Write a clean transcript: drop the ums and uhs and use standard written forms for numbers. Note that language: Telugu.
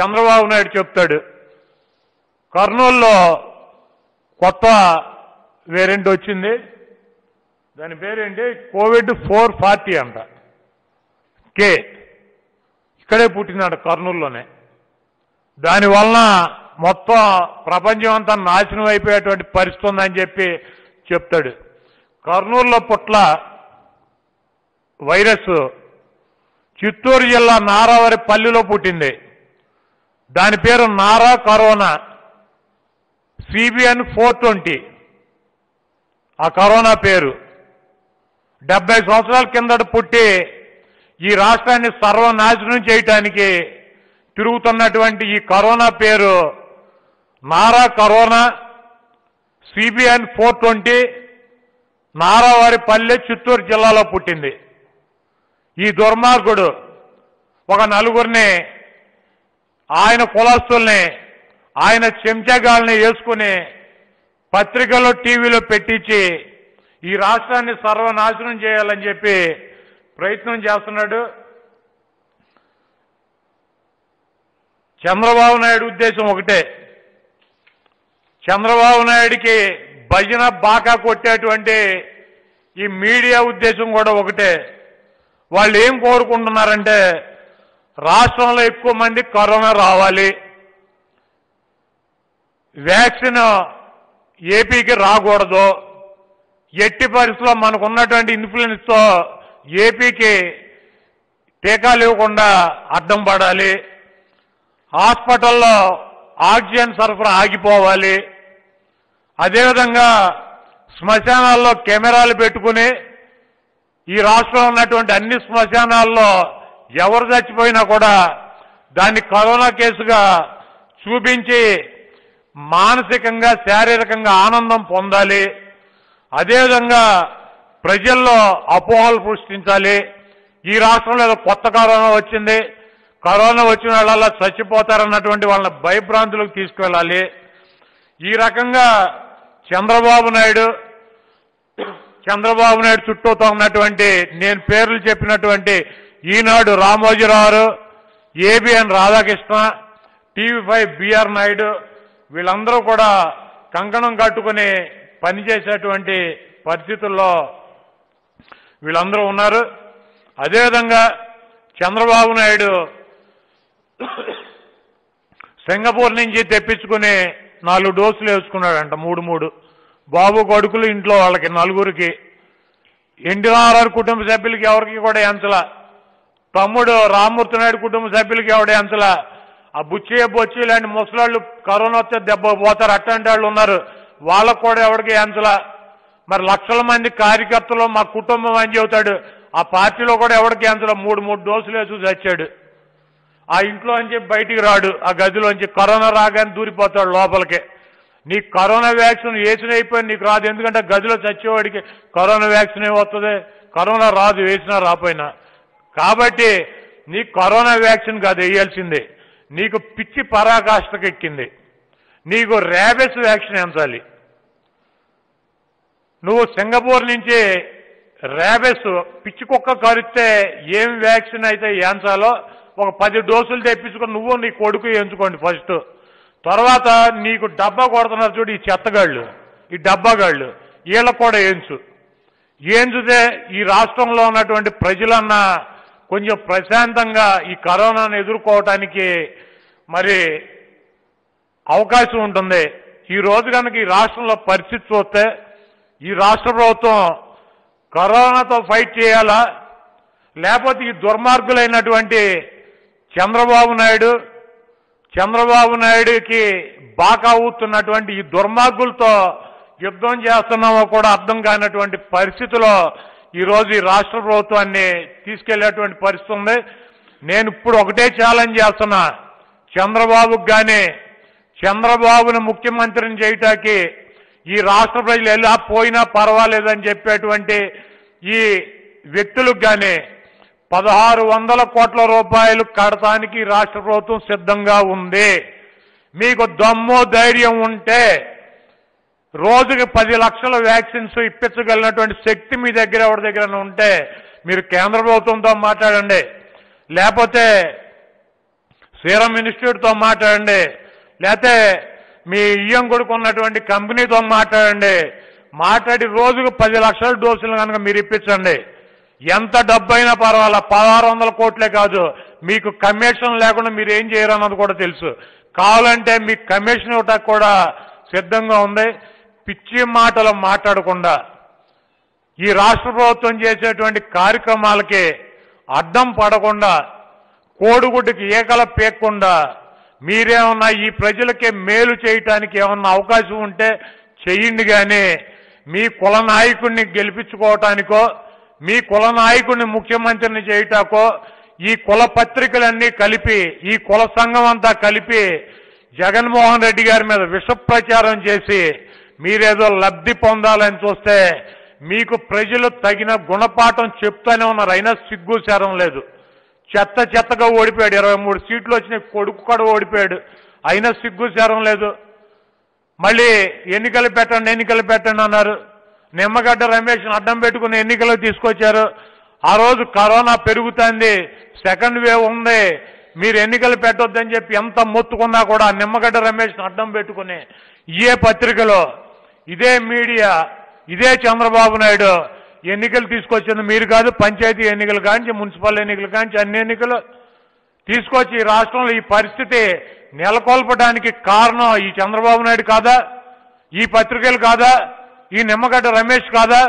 చంద్రబాబు నాయుడు చెప్తాడు కర్నూలులో కొత్త వేరియంట్ వచ్చింది దాని పేరేంటి కోవిడ్ 440 అంట కే ఇక్కడే పుట్టినాడు కర్నూలులోనే దానివల్ల మొత్తం ప్రపంచం అంతా నాశనం అయిపోయేటువంటి పరిస్థితి ఉందని చెప్పి చెప్తాడు కర్నూలులో పుట్ల వైరస్ చిత్తూరు జిల్లా నారావారి పల్లిలో పుట్టింది దాని పేరు నారా కరోనా CBN 420 ఆ కరోనా పేరు 70 సంవత్సరాల కిందట పుట్టి ఈ రాష్ట్రాన్ని సర్వనాశనం చేయడానికి తిరుగుతున్నటువంటి ఈ కరోనా పేరు నారా కరోనా CBN 420 నారావారి పల్లె చిత్తూరు జిల్లాలో పుట్టింది ఈ దుర్మార్గుడు ఒక నలుగురిని ఆయన కులస్తుల్ని ఆయన చెంచగాళ్ళని వేసుకుని పత్రికల్లో టీవీలో పెట్టించి ఈ రాష్ట్రాన్ని సర్వనాశనం చేయాలని చెప్పి ప్రయత్నం చేస్తున్నాడు చంద్రబాబు నాయుడు ఉద్దేశం ఒకటే చంద్రబాబు నాయుడికి భజన బాకా కొట్టేటువంటి ఈ మీడియా ఉద్దేశం కూడా ఒకటే వాళ్ళు ఏం కోరుకుంటున్నారంటే రాష్ట్రంలో ఎక్కువ మంది కరోనా రావాలి వ్యాక్సిన్ ఏపీకి రాకూడదు ఎట్టి పరిస్థితుల్లో మనకు ఉన్నటువంటి ఇన్ఫ్లుయెన్స్తో ఏపీకి టీకాలు ఇవ్వకుండా అడ్డం పడాలి హాస్పిటల్లో ఆక్సిజన్ సరఫరా ఆగిపోవాలి అదేవిధంగా శ్మశానాల్లో కెమెరాలు పెట్టుకుని ఈ రాష్ట్రంలో ఉన్నటువంటి అన్ని శ్మశానాల్లో ఎవరు చచ్చిపోయినా కూడా దాన్ని కరోనా కేసుగా చూపించి మానసికంగా శారీరకంగా ఆనందం పొందాలి అదేవిధంగా ప్రజల్లో అపోహలు సృష్టించాలి ఈ రాష్ట్రంలో ఏదో కొత్త కరోనా వచ్చింది కరోనా వచ్చిన వాళ్ళ చచ్చిపోతారన్నటువంటి వాళ్ళని భయభ్రాంతులకు తీసుకువెళ్ళాలి ఈ రకంగా చంద్రబాబు నాయుడు చుట్టూతో ఉన్నటువంటి నేను పేర్లు చెప్పినటువంటి Eenadu Ramoji Rao ABN Radhakrishna TV5 BR Naidu వీళ్ళందరూ కూడా కంకణం కట్టుకుని పనిచేసేటువంటి పరిస్థితుల్లో వీళ్ళందరూ ఉన్నారు అదేవిధంగా చంద్రబాబు నాయుడు సింగపూర్ నుంచి తెప్పించుకుని 4 డోసులు వేసుకున్నాడంట 3 బాబు కొడుకులు ఇంట్లో వాళ్ళకి నలుగురికి ఎన్టీఆర్ కుటుంబ సభ్యులకి ఎవరికి కూడా ఎంచల తమ్ముడు రామ్మూర్తి నాయుడు కుటుంబ సభ్యులకి ఎవడే ఎంచల ఆ బుచ్చి లాంటి ముసలాళ్ళు కరోనా వచ్చే దెబ్బ పోతారు అట్లాంటి వాళ్ళు ఉన్నారు వాళ్ళకు కూడా ఎవరికి ఎంచల మరి లక్షల మంది కార్యకర్తలు మా కుటుంబం అని చెబుతాడు ఆ పార్టీలో కూడా ఎవరికి ఎంచల 3 డోసులు వేసి చచ్చాడు ఆ ఇంట్లో నుంచి బయటికి రాడు ఆ గదిలోంచి కరోనా రాగానే దూరిపోతాడు లోపలికి నీకు కరోనా వ్యాక్సిన్ వేసిన అయిపోయి నీకు రాదు ఎందుకంటే గదిలో చచ్చేవాడికి కరోనా వ్యాక్సిన్ వస్తుంది కరోనా రాదు వేసినా రాపోయినా కాబట్టి నీకు కరోనా వ్యాక్సిన్ కాదు వేయాల్సిందే నీకు పిచ్చి పరాకాష్ఠకు ఎక్కింది నీకు ర్యాబిస్ వ్యాక్సిన్ ఎంచాలి నువ్వు సింగపూర్ నుంచి ర్యాబిస్ పిచ్చి కుక్క కరిస్తే ఏం వ్యాక్సిన్ అయితే ఎంచాలో ఒక 10 డోసులు తెప్పించుకొని నువ్వు నీ కొడుకు ఎంచుకోండి ఫస్ట్ తర్వాత నీకు డబ్బా కొడుతున్నారు చూడు ఈ చెత్తగాళ్ళు ఈ డబ్బాగాళ్ళు వీళ్ళకు కూడా ఏంచుతే ఈ రాష్ట్రంలో ఉన్నటువంటి ప్రజలన్నా కొంచెం ప్రశాంతంగా ఈ కరోనాను ఎదుర్కోవటానికి మరి అవకాశం ఉంటుంది ఈ రోజు కనుక ఈ రాష్ట్రంలో పరిస్థితి చూస్తే ఈ రాష్ట్ర ప్రభుత్వం కరోనాతో ఫైట్ చేయాలా లేకపోతే ఈ దుర్మార్గులైనటువంటి చంద్రబాబు నాయుడుకి బాకా ఊతున్నటువంటి ఈ దుర్మార్గులతో యుద్ధం చేస్తున్నామో కూడా అర్థం కానటువంటి పరిస్థితిలో ఈరోజు ఈ రాష్ట్ర ప్రభుత్వాన్ని తీసుకెళ్లేటువంటి పరిస్థితి ఉంది నేను ఇప్పుడు ఒకటే ఛాలెంజ్ చేస్తున్నా చంద్రబాబుకి కానీ చంద్రబాబును ముఖ్యమంత్రిని చేయటానికి ఈ రాష్ట్ర ప్రజలు ఎలా పోయినా పర్వాలేదని చెప్పేటువంటి ఈ వ్యక్తులకు కానీ 1600 కోట్ల రూపాయలు కడతానికి రాష్ట్ర ప్రభుత్వం సిద్ధంగా ఉంది మీకు దమ్ము ధైర్యం ఉంటే రోజుకి 10 లక్షల వ్యాక్సిన్స్ ఇప్పించగలిగినటువంటి శక్తి మీ దగ్గర ఎవరి దగ్గర ఉంటే మీరు కేంద్ర ప్రభుత్వంతో మాట్లాడండి లేకపోతే सीरम इन्स्टिट्यूट तो माटाडंडी लेते మీ ఇయం కొడుకున్నటువంటి కంపెనీతో మాట్లాడండి మాట్లాడి రోజుకు 10 లక్షల డోసులు గనుక మీరు ఇప్పించండి ఎంత డబ్బైనా పర్వాలా 1600 కోట్లే కాదు మీకు కమిషన్ లేకుండా మీరు ఏం చేయరన్నది కూడా తెలుసు కావాలంటే మీ కమిషన్ ఒకట కూడా సిద్ధంగా ఉంది పిచ్చి మాటలు మాట్లాడకుండా ఈ రాష్ట్ర ప్రభుత్వం చేసేటువంటి కార్యక్రమాలకి అద్దం పడకుండా కోడిగుడ్డుకి ఏకల పేకకుండా మీరేమన్నా ఈ ప్రజలకే మేలు చేయడానికి ఏమన్నా అవకాశం ఉంటే చేయండి గానీ మీ కుల నాయకుడిని గెలుపించుకోవడానికో మీ కుల నాయకుడిని ముఖ్యమంత్రిని చేయటాకో ఈ కుల పత్రికలన్నీ కలిపి ఈ కుల సంఘం అంతా కలిపి జగన్మోహన్ రెడ్డి గారి మీద విష ప్రచారం చేసి మీరేదో లబ్ధి పొందాలని చూస్తే మీకు ప్రజలు తగిన గుణపాఠం చెప్తానే ఉన్నారు అయినా సిగ్గుచారం లేదు చెత్త చెత్తగా ఓడిపోయాడు 23 సీట్లు వచ్చినాయి కొడుకు కూడా ఓడిపోయాడు అయినా సిగ్గుచారం లేదు మళ్ళీ ఎన్నికలు పెట్టండి అన్నారు నిమ్మగడ్డ రమేష్ అడ్డం పెట్టుకొని ఎన్నికలు తీసుకొచ్చారు ఆ రోజు కరోనా పెరుగుతుంది సెకండ్ వేవ్ ఉంది మీరు ఎన్నికలు పెట్టొద్దని చెప్పి ఎంత మొత్తుకున్నా కూడా నిమ్మగడ్డ రమేష్ అడ్డం పెట్టుకొని ఏ పత్రికలో ఇదే మీడియా ఇదే చంద్రబాబు నాయుడు ఎన్నికలు తీసుకొచ్చింది మీరు కాదు పంచాయతీ ఎన్నికలు కాంచి మున్సిపల్ ఎన్నికలు కాంచి అన్ని ఎన్నికలు తీసుకొచ్చి రాష్ట్రంలో ఈ పరిస్థితి నెలకొల్పడానికి కారణం ఈ చంద్రబాబు నాయుడు కాదా ఈ పత్రికలు కాదా ఈ నిమ్మగడ్డ రమేష్ కాదా